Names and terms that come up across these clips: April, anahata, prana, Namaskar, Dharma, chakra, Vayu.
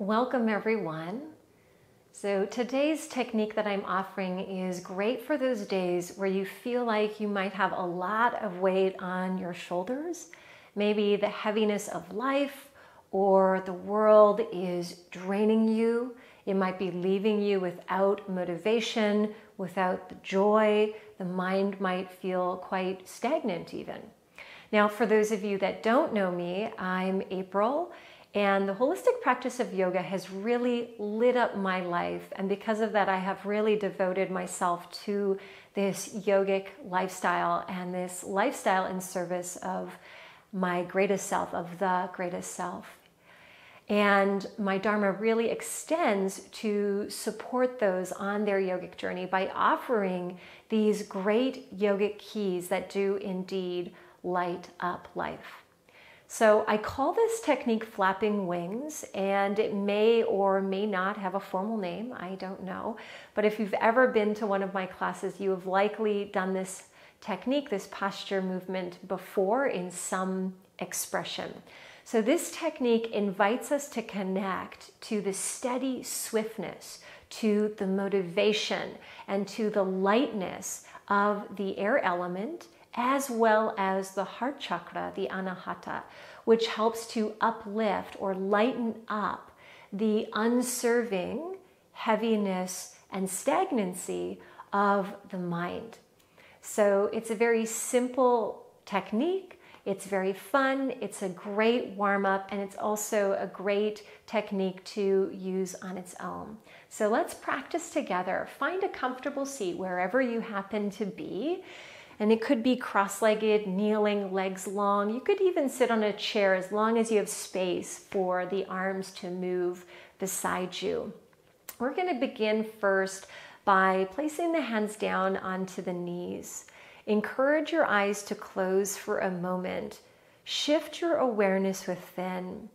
Welcome everyone. So today's technique that I'm offering is great for those days where you feel like you might have a lot of weight on your shoulders. Maybe the heaviness of life or the world is draining you. It might be leaving you without motivation, without the joy. The mind might feel quite stagnant even. Now, for those of you that don't know me, I'm April. And the holistic practice of yoga has really lit up my life. And because of that, I have really devoted myself to this yogic lifestyle and this lifestyle in service of my greatest self, of the greatest self. And my Dharma really extends to support those on their yogic journey by offering these great yogic keys that do indeed light up life. So I call this technique flapping wings, and it may or may not have a formal name, I don't know. But if you've ever been to one of my classes, you have likely done this technique, this posture movement before in some expression. So this technique invites us to connect to the steady swiftness, to the motivation, and to the lightness of the air element, as well as the heart chakra, the anahata, which helps to uplift or lighten up the unserving heaviness and stagnancy of the mind. So it's a very simple technique. It's very fun. It's a great warm-up, and it's also a great technique to use on its own. So let's practice together. Find a comfortable seat wherever you happen to be. And it could be cross-legged, kneeling, legs long. You could even sit on a chair as long as you have space for the arms to move beside you. We're going to begin first by placing the hands down onto the knees. Encourage your eyes to close for a moment. Shift your awareness within.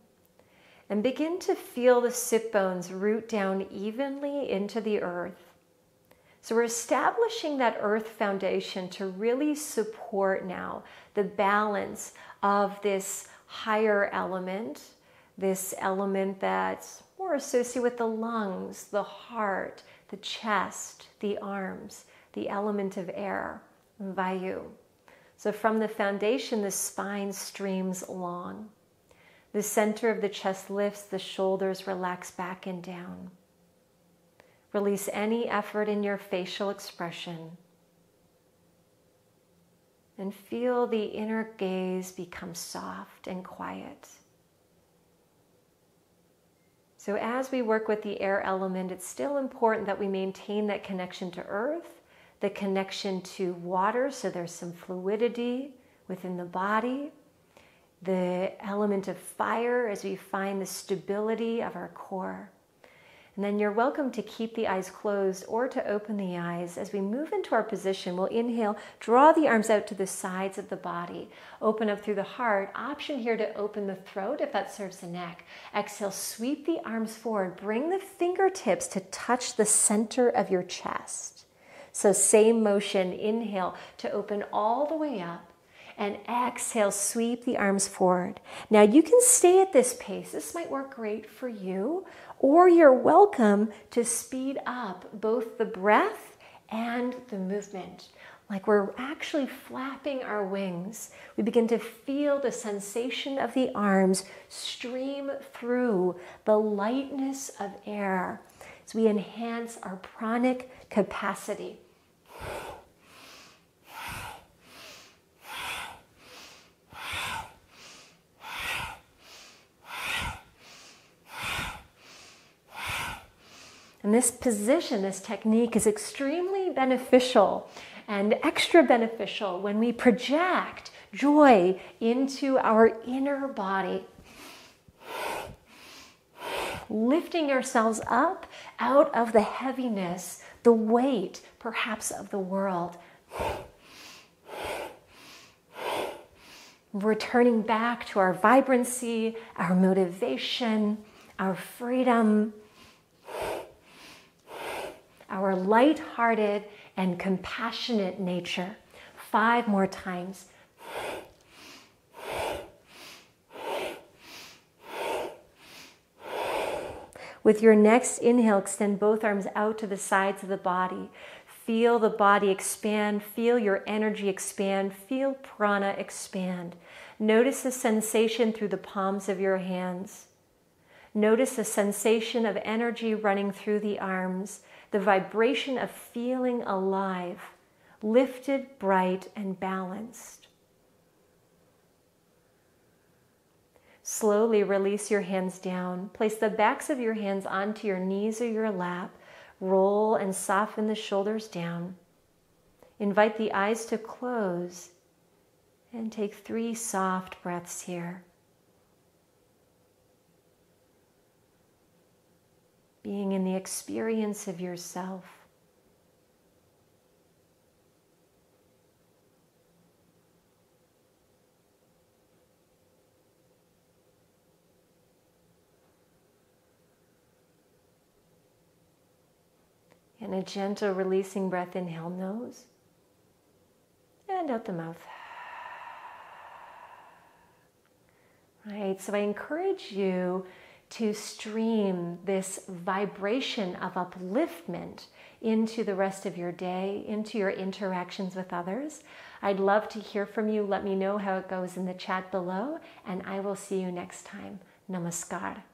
And begin to feel the sit bones root down evenly into the earth. So we're establishing that earth foundation to really support now the balance of this higher element, this element that's more associated with the lungs, the heart, the chest, the arms, the element of air, Vayu. So from the foundation, the spine streams along. The center of the chest lifts, the shoulders relax back and down. Release any effort in your facial expression. And feel the inner gaze become soft and quiet. So as we work with the air element, it's still important that we maintain that connection to earth, the connection to water, so there's some fluidity within the body, the element of fire as we find the stability of our core. And then you're welcome to keep the eyes closed or to open the eyes. As we move into our position, we'll inhale, draw the arms out to the sides of the body. Open up through the heart. Option here to open the throat if that serves the neck. Exhale, sweep the arms forward. Bring the fingertips to touch the center of your chest. So same motion, inhale to open all the way up. And exhale, sweep the arms forward. Now you can stay at this pace. This might work great for you, or you're welcome to speed up both the breath and the movement. Like we're actually flapping our wings. We begin to feel the sensation of the arms stream through the lightness of air as we enhance our pranic capacity. And this position, this technique is extremely beneficial and extra beneficial when we project joy into our inner body. Lifting ourselves up out of the heaviness, the weight perhaps of the world. Returning back to our vibrancy, our motivation, our freedom. Our light-hearted and compassionate nature. 5 more times. With your next inhale, extend both arms out to the sides of the body. Feel the body expand, feel your energy expand, feel prana expand. Notice the sensation through the palms of your hands. Notice the sensation of energy running through the arms, the vibration of feeling alive, lifted, bright, and balanced. Slowly release your hands down. Place the backs of your hands onto your knees or your lap. Roll and soften the shoulders down. Invite the eyes to close and take 3 soft breaths here. Being in the experience of yourself. And a gentle releasing breath, inhale, nose, and out the mouth. Right, so I encourage you to stream this vibration of upliftment into the rest of your day, into your interactions with others. I'd love to hear from you. Let me know how it goes in the chat below, and I will see you next time. Namaskar.